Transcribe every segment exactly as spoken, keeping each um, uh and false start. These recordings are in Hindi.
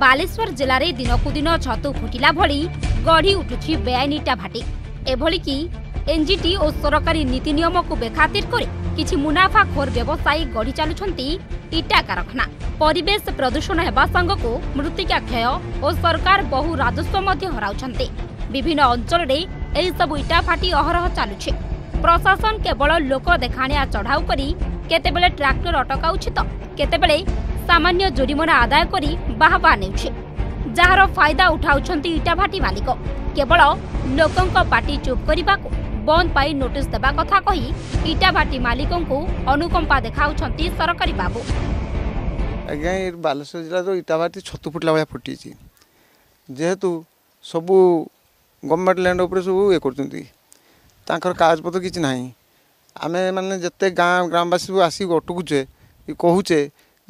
बालेश्वर जिले में दिनकू दिन छतु फुटिला भली गढ़ी उठुछि बेआईन इटा भाटी। एभली कि एनजीटी और सरकारी नीति नियम को बेखातिर कर किछि मुनाफाखोर व्यवसायी गढ़ी चलुछंती इटा कारखाना। परिवेश प्रदूषण हेबा संगको मृत्तिका क्षय और सरकार बहु राजस्व मध्य हराउछंती। विभिन्न अंचल रे एई सब इटा फाटी अहरह चलुछि। प्रशासन केवल लोक देखाणिया चढ़ाऊ करी केतेबेले ट्रैक्टर अटकाउछि तो केतेबेले सामान्य जुर्माना आदाय करी बाहबा नेउछि, जार फायदा उठाउछंती इटा भाटी मालिक। केवल लोकंक पाटी चुप करिबाको बंद पाई नोटिस देबा कथा कही इटा भाटी मालिकंकु अनुकंपा देखाउछंती सरकारी बाबू। आगे बालेश्वर जिला तो इटा भाटी छतु फुटला भाया फुटीछि, जेहेतु सबु गवर्नमेंट लैंड ऊपर सब ये करछंती, तांकर कागजपत्र किछि नाही। आमे माने जत्ते गांव ग्रामवासी सब आसी अटुकुचे कहूचे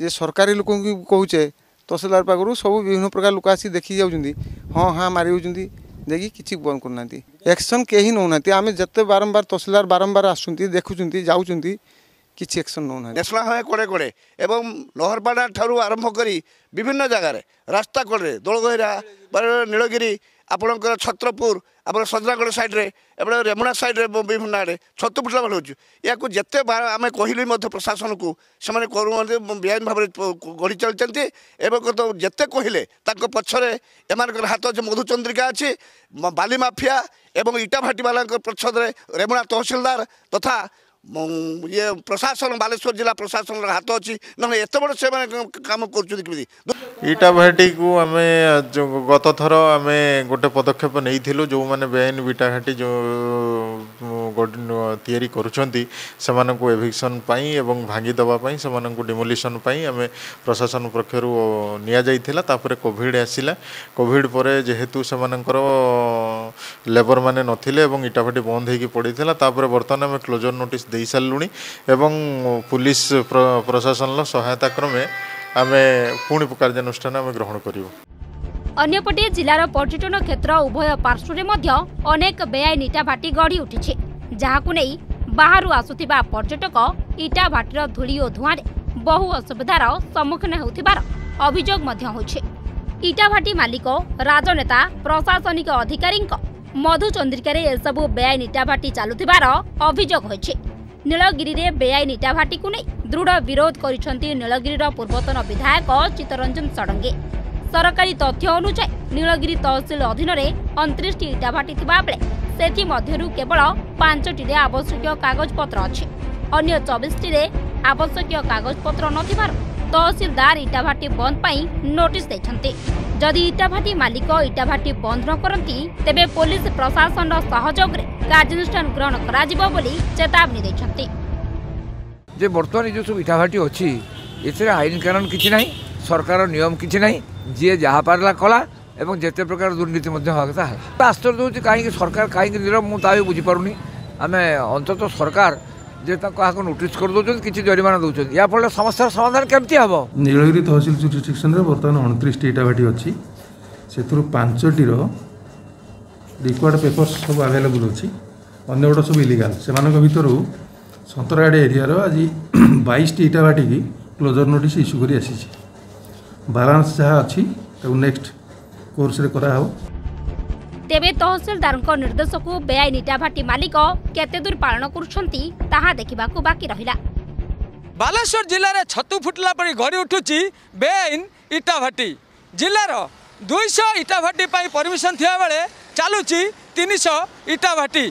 जे सरकारी लोक कहूचे तहसीलदार पाखु सब विभिन्न प्रकार लोक आसी देखी जाऊँगी। हाँ हाँ मारी होती देखिए किसी बंद करना एक्शन कहीं नौ ना। आम जिते बारंबार तहसीलदार बारंबार आसुँच देखुं जाऊँ किसी एक्शन नौ ना। नेशनल हाईवे कोड़े कोड़े एवं लहरपाड़ा ठारू आरंभ कर विभिन्न जगार रास्ता कोड़े दोलगहिरा नीलगिरी आपणकर छत्रपुर आप सजनागढ़ सैड्रे एवं रेमुणा सैड्रे विभिन्न आड़े छतु फुटला भाई हो। या जिते आम कहली प्रशासन को से बेआईन भाव गढ़ी चलते जिते कहले पछरे एम हाथ मधु चंद्रिका अच्छी बाली माफिया एवं इटा भाटी वाला पछरे रेमुणा तहसीलदार तथा ये प्रशासन बालेश्वर जिला प्रशासन हाथ अच्छी ना एत बड़ से कम कर। इटा भाटी को आम गत थर आम गोटे पदक्षेप नहीं थिलु, जो मैंने बेआईन इटा भाटी जो तैयारी करुछंती सेमानंकु एविक्शन पाई एवं भांगी दबा पाई सेमानंकु डिमोलिशन पाई आम प्रशासन पक्षरु निया जाइथिला। तापरे कोविड आसिला, कोविड पर जेहेतु सेमानंकर लेबर माने नथिले एवं इटा भाटी बंद होगी पड़ीथिला। तापरे वर्तमान आम क्लोजर नोटिस दे सारूँ एवं पुलिस प्रशासन सहायता क्रमे आमे पूर्ण कार्यानुष्ठान आमे ग्रहण करिवो। अन्यपटे जिलार पर्यटन क्षेत्र उभय पार्श्वे मध्य अनेक बेआईन इटा भाटी गढ़ी उठिछि, जहाकु नै बाहरु आसुथिबा पर्यटक इटा भाटीर धूली और धुआरे बहु असुविधार सम्मुखीन होउथिबार अभियोग मध्य होछि। इटा भाटी मालिक, राजनेता, प्रशासनिक अधिकारीक मधु चंद्रिकारे एसबु बेआईन इटा भाटी चालुथिबार अभियोग होछि। नीलगिरी रे बेआईन इटा भाटी को नै दृढ़ विरोध करिसंती नीलगिरीर पूर्वतन विधायक चित्तरंजन षडंगे। सरकारी तथ्य अनुसार नीलगिरी तहसिल अधीन में उनतीस टी इटा भाटी थिबा बेले सेथि मध्यरु केवल पांच टी आवश्यक कागजपत्र अछि, अन्य चौबीस टी आवश्यक कागजपत्र नथिबार तहसिलदार इटा भाटी बंद पई नोटिस दैछंती। जदि इटा भाटी मालिक इटा भाटी बंद न करंती तेबे पुलिस प्रशासन सहयोग रे कार्यानुष्ठान ग्रहण करा जिवो बोली चेतावनी दैछंती। जे बर्तमान जो सब इटा भाटी अच्छी ये आईन कानून किसी ना, सरकार नियम किसी ना, जी जहाँ पारा कला एवं जिते प्रकार दुर्नीति हवा कथा है। आश्चर्य हूँ कहीं सरकार कहीं नीरव मुझे बुझीपी आम अंत सरकार जे क्या नोटिस कर दौरान किसी जरिमाना दौरान या फल समस्या समाधान केमती हम। नीलगिरी तहसील जुडिस्ट्रिक्शन बर्तमान उनतीस टी इटा भाटी अच्छी से पांचटीर रिक्वायर्ड पेपर सब आभेलेबुल अच्छी, अगर गुड़ा सब इलिगाल से भर सतरगाड़ एरियार आज बाईस टी इटा भाटी की क्लोजर नोटिस इश्यू करी आसी। बालांस जहाँ अच्छी नेक्स्ट कोर्स रे करा हो। तेबे तहसीलदारंको निर्देश को बेआईन इटा भाटी मालिक केते दूर पालन करुछंती ताहा देखिबाकू बाकी रहिला। बालेश्वर जिले में छतु फुटला पर गड़ी उठुची बेआईन इटा भाटी। जिलार दुईश इटा भाटी पर परमिशन थिया बेले चालुची तीन सौ इटा भाटी,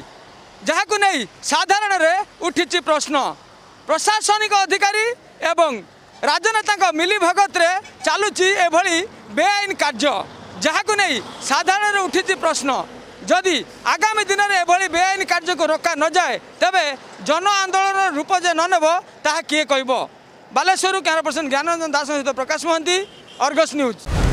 जहाकू नहीं साधारण रे उठिछि प्रश्न। प्रशासनिक अधिकारी एवं राजनेता मिली भगत रे चालुची एभली बेआईन कार्य, जहाकू नहीं साधारण रे उठिछि प्रश्न। जदि आगामी दिन में एभली बेआईन कार्य को रोका न जाए तेबे जन आंदोलन रूप जे न नेबो ताहा किए कहबो। बालेश्वर कैमरा पर्सन ज्ञानरंजन दास सहित प्रकाश महंती, अर्गस न्यूज।